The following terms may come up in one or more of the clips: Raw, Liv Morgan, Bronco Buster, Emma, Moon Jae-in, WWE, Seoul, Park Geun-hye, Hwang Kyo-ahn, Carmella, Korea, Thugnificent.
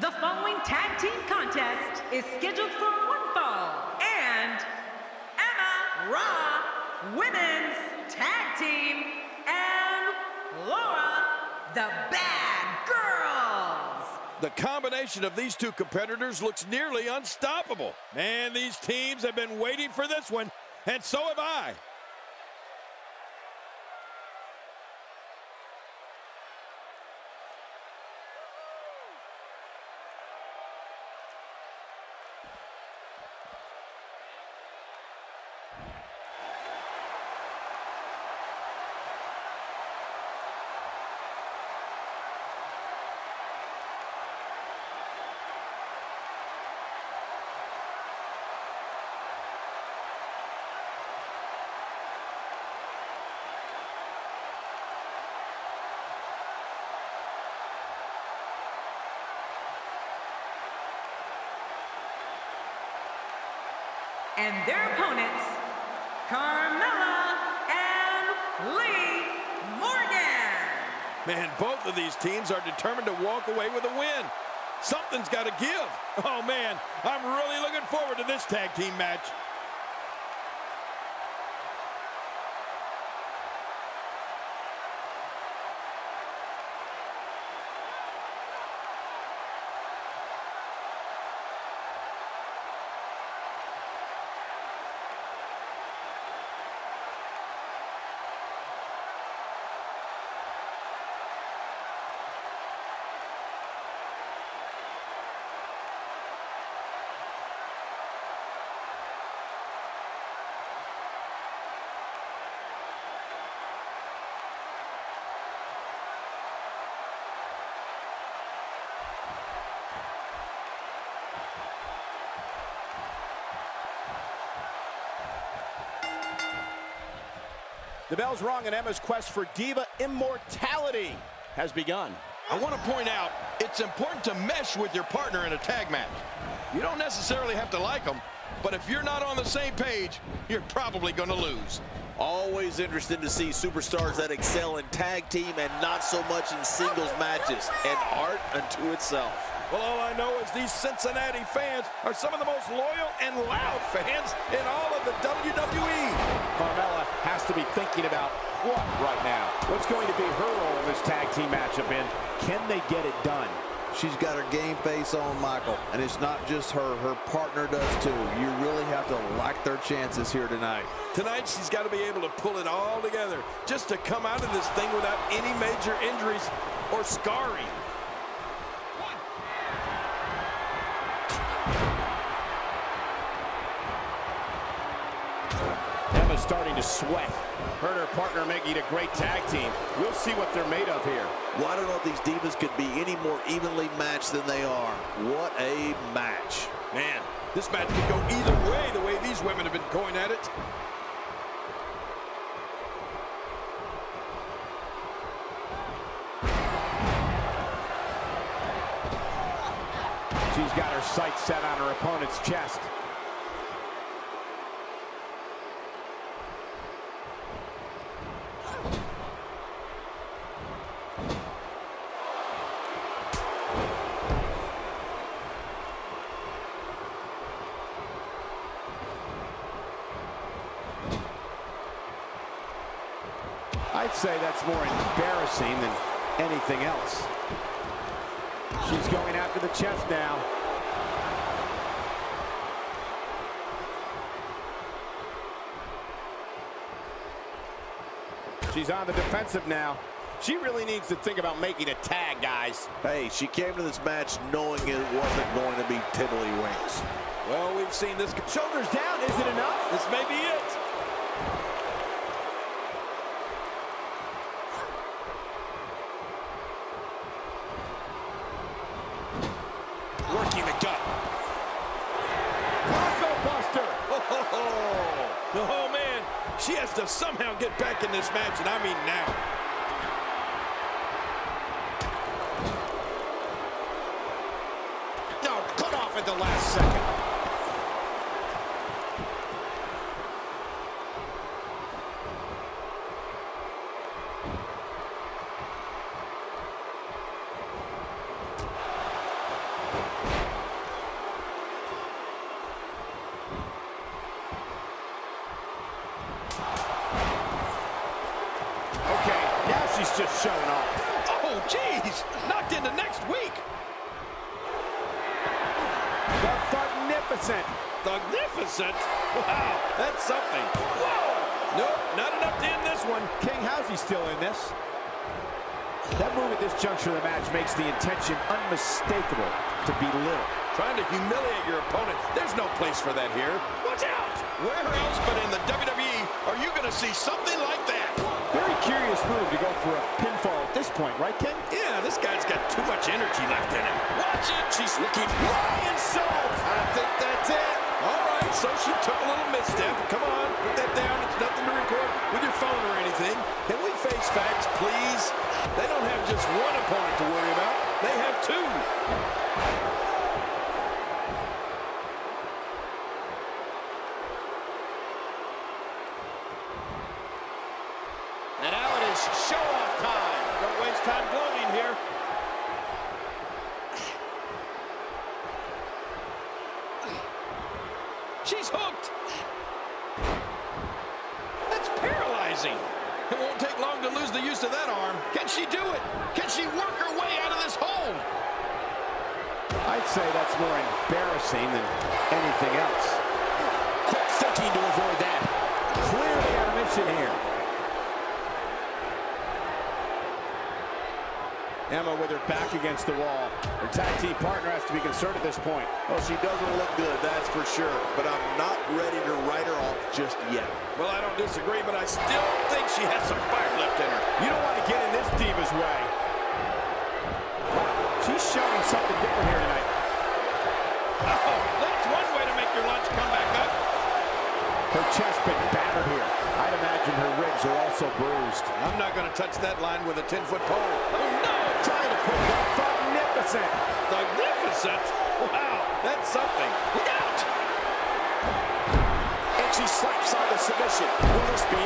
The following tag team contest is scheduled for one fall, and Emma Raw Women's Tag Team and Laura the Bad Girls. The combination of these two competitors looks nearly unstoppable. Man, these teams have been waiting for this one, and so have I. And their opponents, Carmella and Liv Morgan. Man, both of these teams are determined to walk away with a win. Something's got to give. Oh, man, I'm really looking forward to this tag team match. The bell's rung, and Emma's quest for diva immortality has begun. I want to point out, it's important to mesh with your partner in a tag match. You don't necessarily have to like them, but if you're not on the same page, you're probably going to lose. Always interested to see superstars that excel in tag team and not so much in singles matches. An art unto itself. Well, all I know is these Cincinnati fans are some of the most loyal and loud fans in all of the WWE. Carmella has to be thinking about what right now? What's going to be her role in this tag team matchup, and can they get it done? She's got her game face on, Michael, and it's not just her. Her partner does, too. You really have to like their chances here tonight. Tonight, she's got to be able to pull it all together just to come out of this thing without any major injuries or scarring. Emma's starting to sweat. Her and her partner making a great tag team. We'll see what they're made of here. Well, I don't know if these divas could be any more evenly matched than they are. What a match. Man, this match could go either way, the way these women have been going at it. She's got her sights set on her opponent's chest. I'd say that's more embarrassing than anything else. She's going after the chest now. She's on the defensive now. She really needs to think about making a tag, guys. Hey, she came to this match knowing it wasn't going to be tiddlywinks. Well, we've seen this. Shoulders down, is it enough? This may be it. Working the gut. Bronco Buster. Oh, man. She has to somehow get back in this match, and I mean now. No, cut off at the last second. just showing off. Oh, geez, knocked into next week. The Thugnificent. Thugnificent? Wow, that's something. Whoa! Nope, not enough to end this one. King, how's he still in this? That move at this juncture of the match makes the intention unmistakable to belittle. Trying to humiliate your opponent. There's no place for that here. Watch out! Where else but in the WWE are you going to see something like that? Very curious move to go for a pinfall at this point, right, Ken? Yeah, this guy's got too much energy left in him. Watch it! She's looking Ryan Salt! I think that's it. All right, so she took a little misstep. Come on, put that down. It's nothing to record with your phone or anything. Can we face facts, please? They don't have just one opponent to worry about. They have two. And now it is show-off time. Don't waste time gloating here. She's hooked. That's paralyzing. It won't take long to lose the use of that arm. Can she do it? Can she work her way out of this hole? I'd say that's more embarrassing than anything else. Quick thinking to avoid that. Clearly out of mission here. Emma with her back against the wall. Her tag team partner has to be concerned at this point. Well, she doesn't look good, that's for sure. But I'm not ready to write her off just yet. Well, I don't disagree, but I still think she has some fire left in her. You don't want to get in this diva's way. She's showing something different here tonight. Oh, that's one way to make your lunch come back up. Her chest been battered here. I'd imagine her ribs are also bruised. I'm not going to touch that line with a 10-foot pole. Oh, no! Trying to pull that Thugnificent. Thugnificent? Wow, that's something. Look out! And she slaps on the submission. Will this be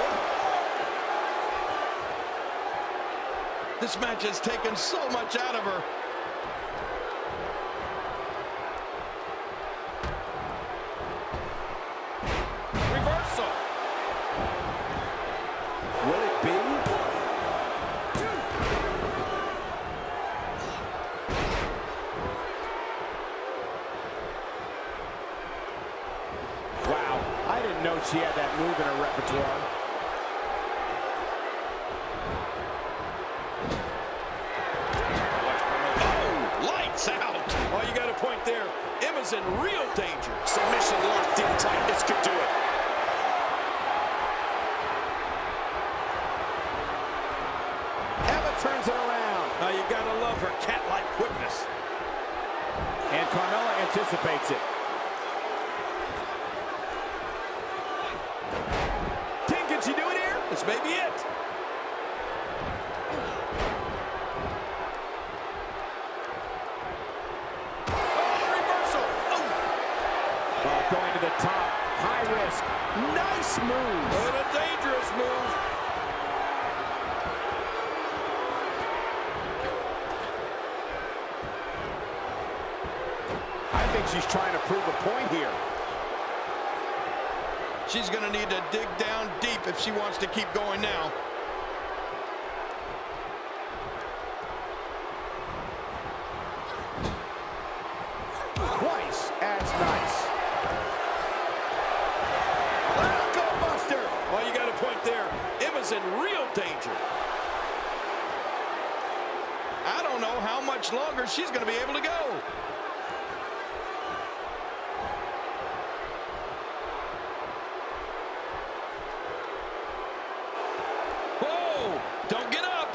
it? This match has taken so much out of her. Reversal. Will it be? She had that move in her repertoire. Oh, lights out. Oh, you got a point there. Emma's in real danger. Submission locked in tight. This could do it. Emma turns it around. Now you got to love her cat-like quickness. And Carmella anticipates it. This may be it. Oh, reversal. Oh. Oh, going to the top. High risk. Nice move. What a dangerous move. I think she's trying to prove a point here. She's going to need to dig down deep if she wants to keep going now. Twice as nice. Go Buster! Well, you got a point there. Emma's in real danger. I don't know how much longer she's going to be able to go. Don't get up.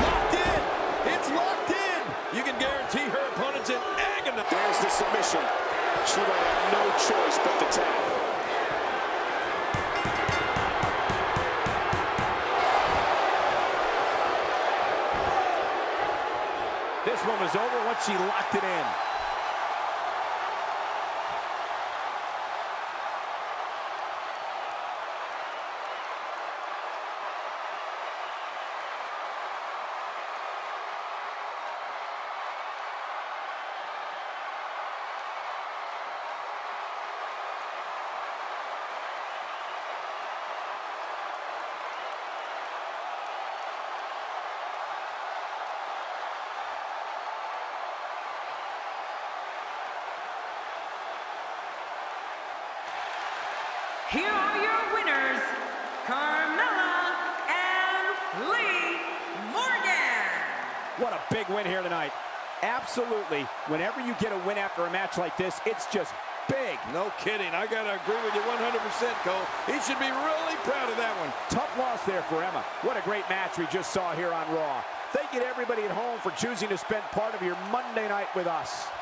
Locked in. It's locked in. You can guarantee her opponent's in agony. There's the submission. She will have no choice but to tap. This one was over once she locked it in. big win here tonight. Absolutely. Whenever you get a win after a match like this, it's just big. No kidding. I got to agree with you 100%, Cole. He should be really proud of that one. Tough loss there for Emma. What a great match we just saw here on Raw. Thank you to everybody at home for choosing to spend part of your Monday night with us.